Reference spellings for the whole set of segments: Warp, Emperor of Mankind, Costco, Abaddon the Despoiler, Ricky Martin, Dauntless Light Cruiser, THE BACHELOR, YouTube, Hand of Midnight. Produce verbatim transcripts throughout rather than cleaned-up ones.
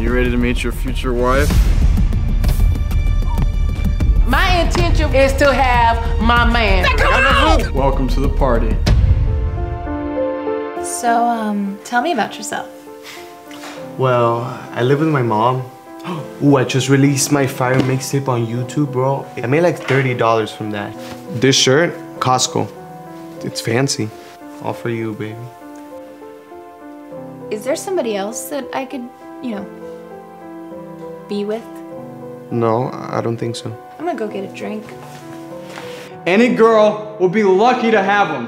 You ready to meet your future wife? My intention is to have my man. Come on! Welcome to the party. So, um, tell me about yourself. Well, I live with my mom. Ooh, I just released my fire mixtape on YouTube, bro. I made like thirty dollars from that. This shirt, Costco. It's fancy. All for you, baby. Is there somebody else that I could, you know, be with? No, I don't think so. I'm gonna go get a drink. Any girl will be lucky to have him.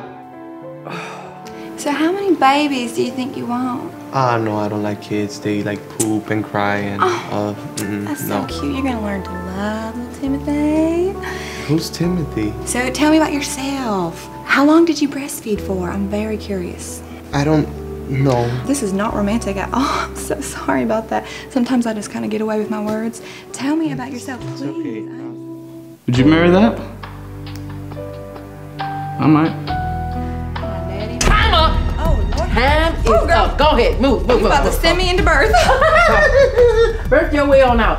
So how many babies do you think you want? Ah, uh, no, I don't like kids. They like poop and cry and oh, uh, mm -mm, that's no. So cute. You're gonna learn to love little Timothy. Who's Timothy? So tell me about yourself. How long did you breastfeed for? I'm very curious. I don't know. This is not romantic at all. I'm so sorry about that. Sometimes I just kind of get away with my words. Tell me about yourself, please. It's okay. Would you marry that? I might. Time is Ooh, up. Go ahead, move, move, move. You about move, to send move. me into birth. Birth your way on out.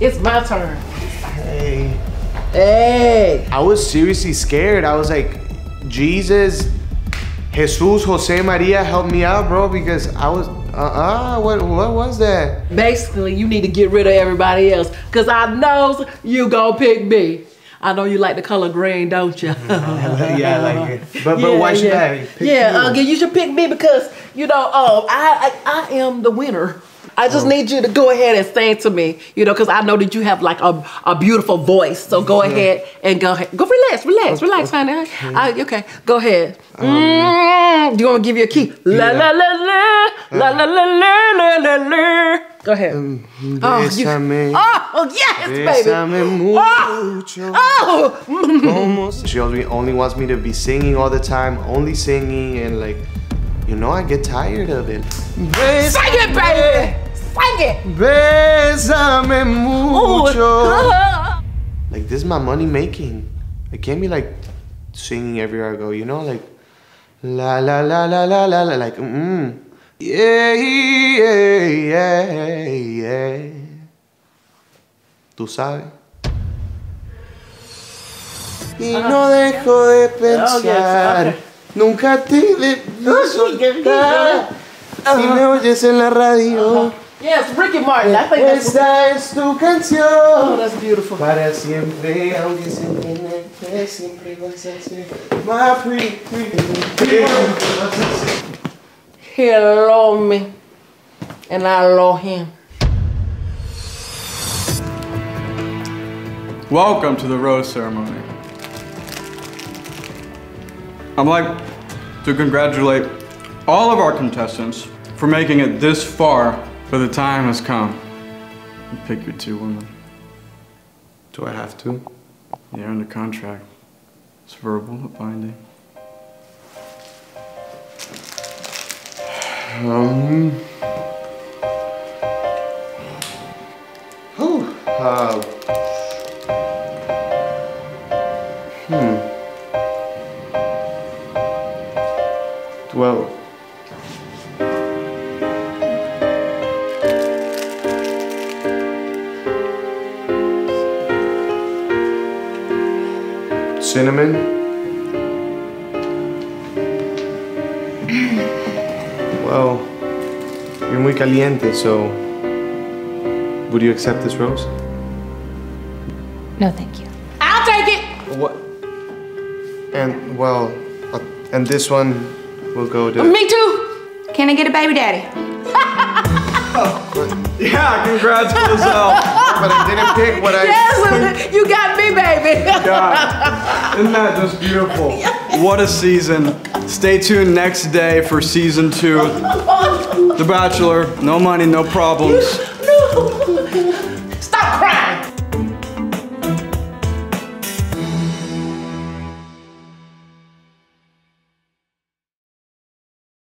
It's my turn. Hey. Hey. I was seriously scared. I was like, Jesus, Jesus, Jose Maria, help me out, bro, because I was, uh-uh, what, what was that? Basically, you need to get rid of everybody else, because I knows you gonna pick me. I know you like the color green, don't you? Yeah, I like it. But, but yeah, why should yeah. I pick yeah, you? Uh, you should pick me because, you know, um, I, I, I am the winner. I just oh. need you to go ahead and sing to me, you know, because I know that you have like a, a beautiful voice. So go yeah. ahead and go ahead. Go relax, relax, okay. relax, honey. Okay, I, okay. go ahead. Um, mm, do you want to give you a key? La la la la, la la la la la la. Go ahead. Um, oh, you, oh, oh, yes, baby. Mucho. Oh, oh. Almost. She only wants me to be singing all the time, only singing, and like, you know, I get tired of it. Sing it, baby. Sing it. Bésame mucho. Like, this is my money making. I can't be like singing everywhere I go, you know, like la la la la la la la, like mm. Yeah, yeah, yeah, yeah. Tú sabes. Y no dejo de pensar. Nunca te debo soltar. Si me oyes en la radio. Yes, Ricky Martin. I think that's esa es tu canción. Oh, that's beautiful. Para siempre, aunque se entiende que siempre vas a ser my pretty, pretty, pretty. He loved me, and I love him. Welcome to the rose ceremony. I'd like to congratulate all of our contestants for making it this far, but the time has come. You pick your two women. Do I have to? You're under contract. It's verbal, not binding. Um. Whew, uh, hmm. Well. Cinnamon. Oh, you're muy caliente, so would you accept this rose? No, thank you. I'll take it! What? And, well, uh, and this one will go to... Me too! Can I get a baby daddy? Oh, yeah, congrats to yourself. But I didn't pick what I... Yes, you got me, baby! God, isn't that just beautiful? What a season. Stay tuned next day for season two. The Bachelor, no money, no problems. No. Stop crying!